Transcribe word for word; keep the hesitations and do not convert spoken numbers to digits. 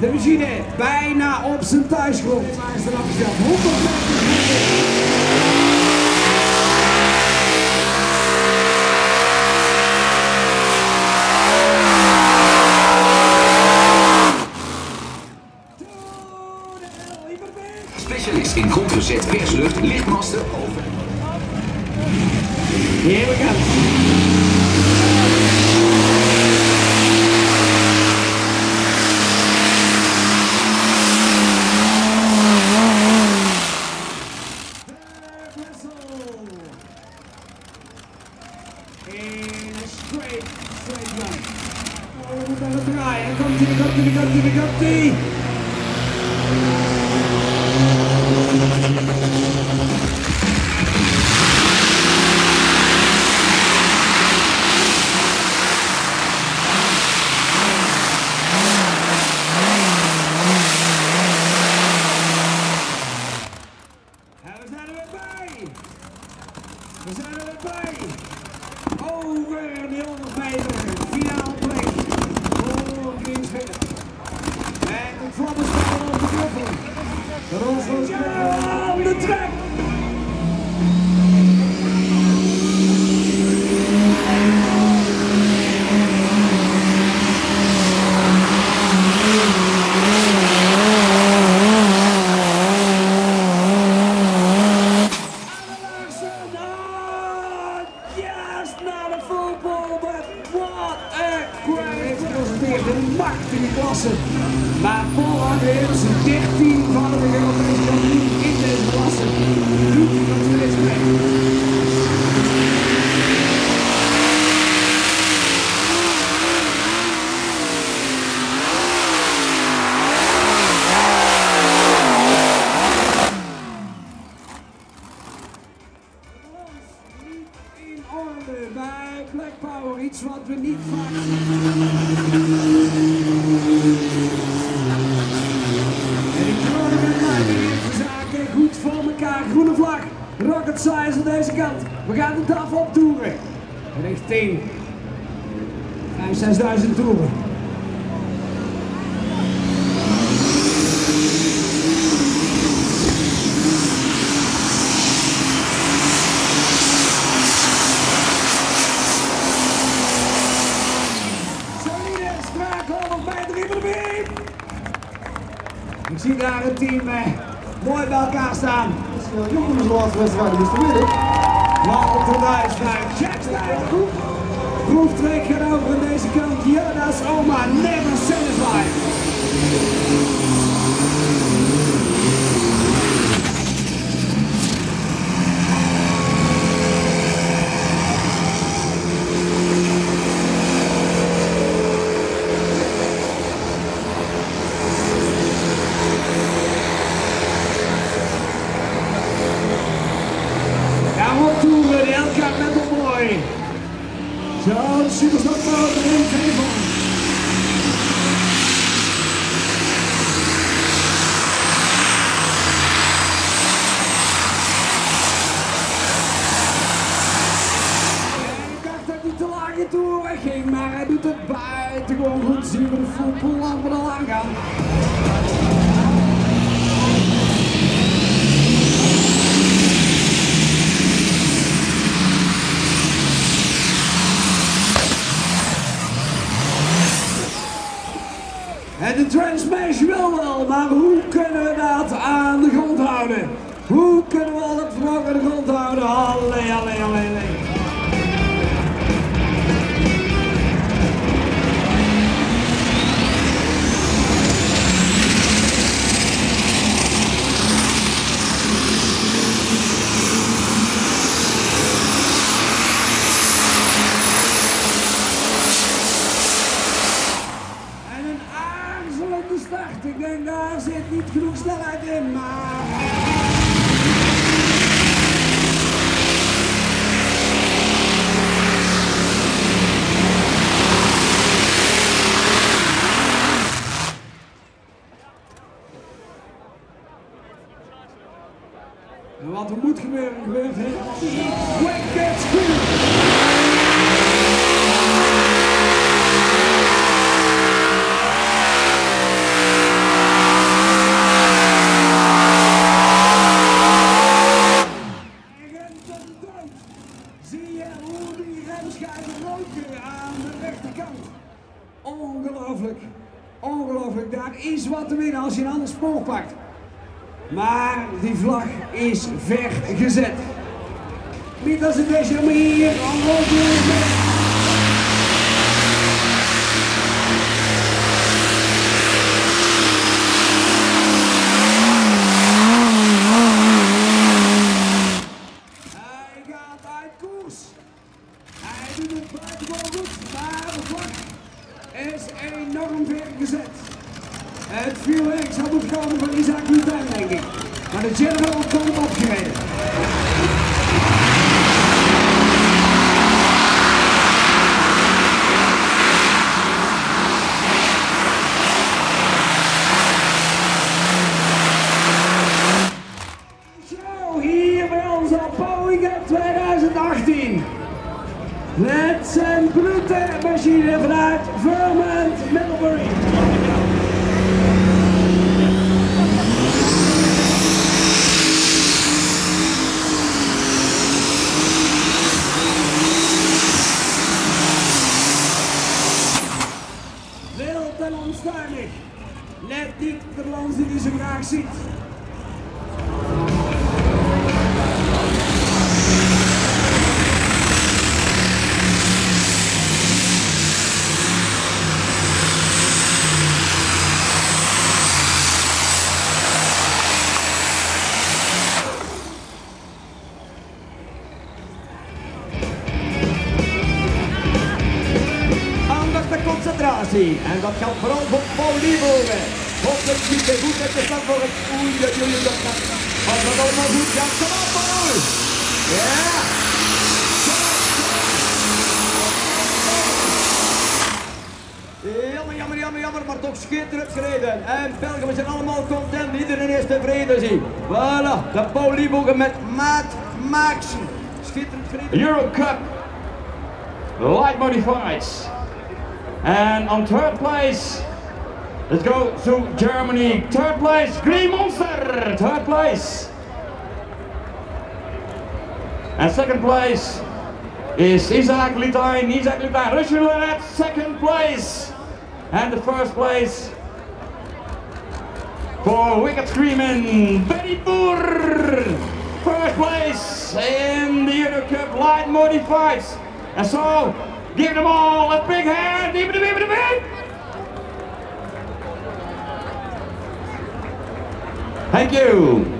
de machine bijna op zijn thuisgrond. Maar is eraf gesteld. honderdvijftig meter. Specialist in contrazet, perslucht, lichtmasten over. Here we go. Third whistle. In a straight, straight line. Oh, we gaan draaien. Komt ie, komt ie, komt ie, komt ie. We zijn er weer bij! Over de honderd meter, finaal plek voor Green Screamer. En de trommen staan op de knuffel. De rolstoel aan de trek! Maar Paul Liebogen is een dertienvoudige Europese kampioen in deze klasse. Doet hij nog steeds mee. Ons niet in orde bij Black Power, iets wat we niet vaak zien. Groene vlag, rocket science aan deze kant. We gaan de tafel optoeren. Richting vijfduizend, zesduizend toeren. Solide spraak, honderd meter over de beam. Ik zie daar een team mooi bij elkaar staan. Jongens, jongens, laatste wedstrijd is vanmiddag. Laat de lijst naar Jack Styles. Proeftrek gaat over aan deze kant. Ja, dat is oma. Never Satisfied. Metal Boy. Zo'n superstar Paulus erin geven. Ik dacht dat hij te laag in toer wegging, maar hij doet het buitengewoon goed. Zien we de full lang van de lang gaan. En de transmash wil wel, maar hoe kunnen we dat aan de grond houden? Hoe kunnen we al dat vrouw aan de grond houden? Allee, allee, allee, allee. Ik denk daar zit niet genoeg snelheid in, maar... En wat er moet gebeuren, gebeurt helemaal. Wicked Screamer! ongelooflijk, daar is wat te winnen als je een ander spoor pakt. Maar die vlag is ver gezet. Niet als het deze maar hier, ongelooflijk. En dat geldt vooral voor Paul Liebogen. Hopelijk ziet hij goed uit de stad voor het oei dat jullie dat gaan. Als dat allemaal goed gaat, kom op Paul! Ja! Jammer, jammer, jammer, jammer, maar toch schitterend gereden. En Belgen, we zijn allemaal content, iedereen is tevreden, zie. Voilà, de Paul Liebogen met Maat Max. Schitterend gereden. Euro Cup. Light Modifieds. And on third place, let's go to Germany. Third place, Green Monster. Third place. And second place is Isaac Luther. Isaac Luther, Russian at second place. And the first place for Wicked Screamer Benipur. First place in the Euro Cup Light Modifieds. And so, give them all a big hand, even a bit, even a bit. Thank you.